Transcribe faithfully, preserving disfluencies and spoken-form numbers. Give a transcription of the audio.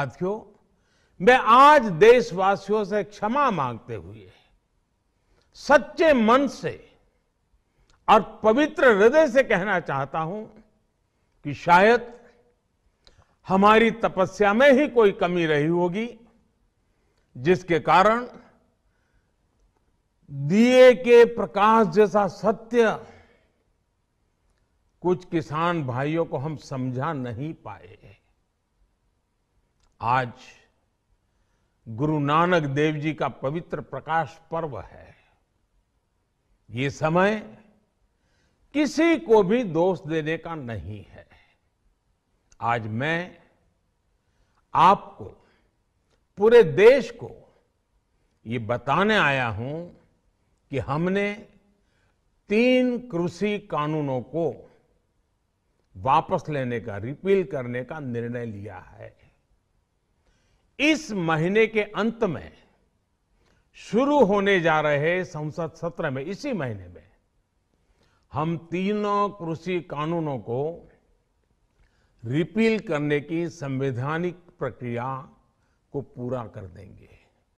साथियों, मैं आज देशवासियों से क्षमा मांगते हुए सच्चे मन से और पवित्र हृदय से कहना चाहता हूं कि शायद हमारी तपस्या में ही कोई कमी रही होगी, जिसके कारण दिए के प्रकाश जैसा सत्य कुछ किसान भाइयों को हम समझा नहीं पाए। आज गुरु नानक देव जी का पवित्र प्रकाश पर्व है। ये समय किसी को भी दोष देने का नहीं है। आज मैं आपको, पूरे देश को ये बताने आया हूं कि हमने तीन कृषि कानूनों को वापस लेने का, रिपील करने का निर्णय लिया है। इस महीने के अंत में शुरू होने जा रहे संसद सत्र में, इसी महीने में हम तीनों कृषि कानूनों को रिपील करने की संवैधानिक प्रक्रिया को पूरा कर देंगे।